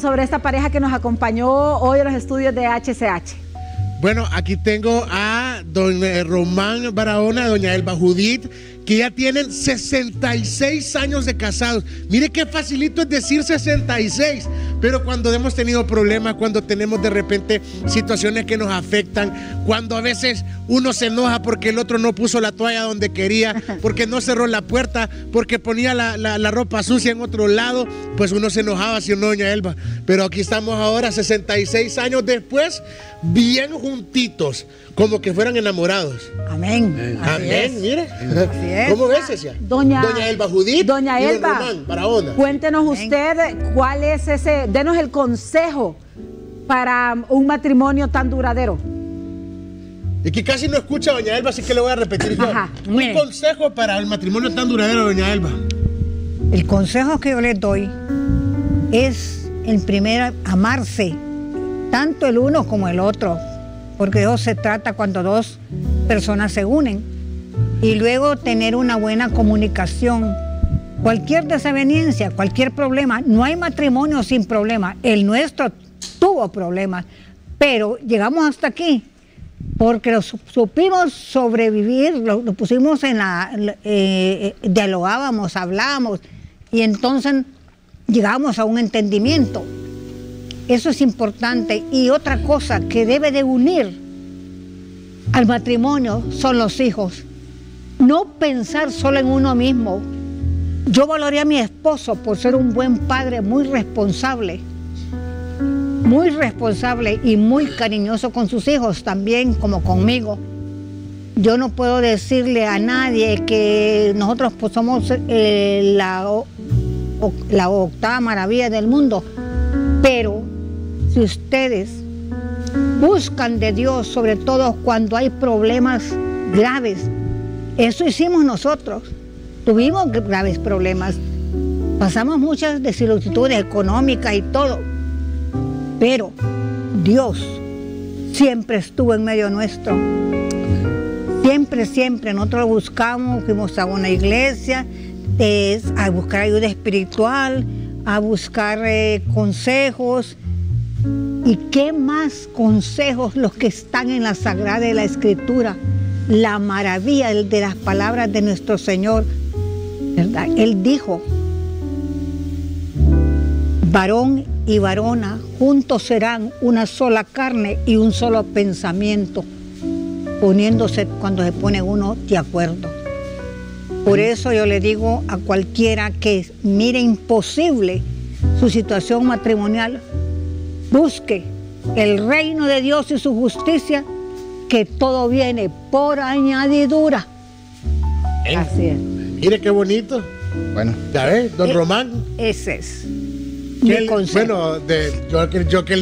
Sobre esta pareja que nos acompañó hoy en los estudios de HCH. Bueno, aquí tengo a don Román Barahona, doña Elva Judith, que ya tienen 66 años de casados. Mire qué facilito es decir 66, pero cuando hemos tenido problemas, cuando tenemos de repente situaciones que nos afectan, cuando a veces uno se enoja porque el otro no puso la toalla donde quería, porque no cerró la puerta, porque ponía la ropa sucia en otro lado, pues uno se enojaba, ¿sí o no, doña Elva? Pero aquí estamos ahora, 66 años después, bien juntitos, como que fueran enamorados. Amén. Amén, mire. Así es. ¿Cómo ves, Cecia? Doña Elva Judith. Doña Elva, cuéntenos usted cuál es ese, denos el consejo para un matrimonio tan duradero. Es que casi no escucha a doña Elva, así que le voy a repetir. Ajá, un consejo para el matrimonio tan duradero, doña Elva. El consejo que yo les doy es, en primera, amarse, tanto el uno como el otro, porque eso se trata cuando dos personas se unen, y luego tener una buena comunicación. Cualquier desaveniencia, cualquier problema, no hay matrimonio sin problemas. El nuestro tuvo problemas, pero llegamos hasta aquí porque lo supimos sobrevivir, lo pusimos en dialogábamos, hablábamos, y entonces llegamos a un entendimiento. Eso es importante. Y otra cosa que debe de unir al matrimonio son los hijos. No pensar solo en uno mismo. Yo valoré a mi esposo por ser un buen padre, muy responsable y muy cariñoso con sus hijos también, como conmigo. Yo no puedo decirle a nadie que nosotros pues, somos la octava maravilla del mundo, pero si ustedes buscan de Dios, sobre todo cuando hay problemas graves, eso hicimos nosotros. Tuvimos graves problemas, pasamos muchas desilusiones económicas y todo, pero Dios siempre estuvo en medio nuestro. Siempre, nosotros lo buscamos, fuimos a una iglesia, a buscar ayuda espiritual, a buscar consejos. ¿Y qué más consejos los que están en la Sagrada de la Escritura? La maravilla de las palabras de nuestro Señor, ¿verdad? Él dijo, varón y varona juntos serán una sola carne y un solo pensamiento, poniéndose cuando se pone uno de acuerdo. Por eso yo le digo a cualquiera que mire imposible su situación matrimonial, busque el reino de Dios y su justicia, que todo viene por añadidura. Así es. Mire qué bonito. Bueno, ya ves, don Román. Ese es. Bueno, yo que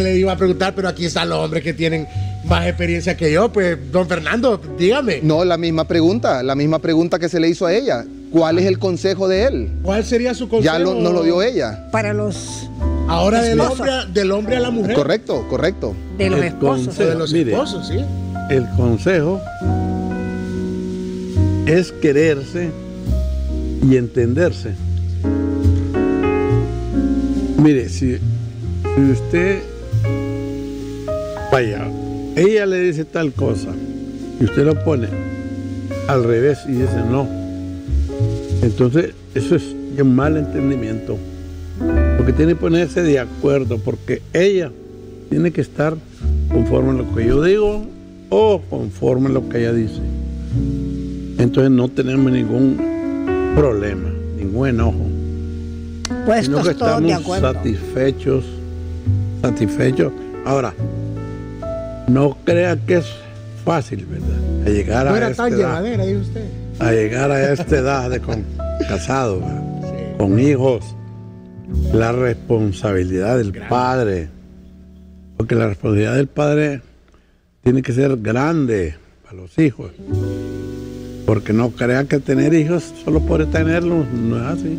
le iba a preguntar, pero aquí están los hombres que tienen más experiencia que yo. Pues, don Fernando, dígame. No, la misma pregunta que se le hizo a ella. ¿Cuál es el consejo de él? ¿Cuál sería su consejo? Ya nos lo dio ella. Para los... Ahora del hombre a la mujer. Correcto. De los esposos. Consejo, de los esposos, mire, sí. El consejo es quererse y entenderse. Mire, si usted vaya, ella le dice tal cosa y usted lo pone al revés y dice no, entonces eso es un mal entendimiento. Porque tiene que ponerse de acuerdo, porque ella tiene que estar conforme a lo que yo digo o conforme a lo que ella dice. Entonces no tenemos ningún problema, ningún enojo. Pues sino que estamos de acuerdo, satisfechos. Ahora, no crea que es fácil, ¿verdad? A llegar a esta edad de casado, sí, con hijos. La responsabilidad del padre, porque la responsabilidad del padre tiene que ser grande para los hijos, porque no crean que tener hijos solo por tenerlos, no es así.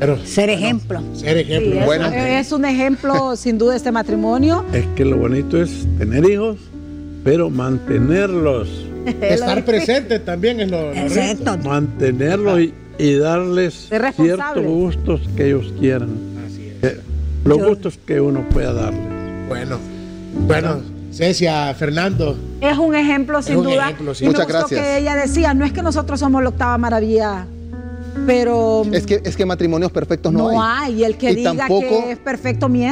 Pero, ser ejemplo. Sí, es un ejemplo sin duda este matrimonio. Es que lo bonito es tener hijos, pero mantenerlos. Estar presente también es lo correcto. Mantenerlos y darles ciertos gustos que ellos quieran. Así es. los gustos que uno pueda darle. Bueno, bueno, Cecia, Fernando. Es un ejemplo sin duda. Y muchas gracias. Que ella decía, no es que nosotros somos la octava maravilla, pero... es que matrimonios perfectos no hay. No hay, y el que diga que es perfecto miente.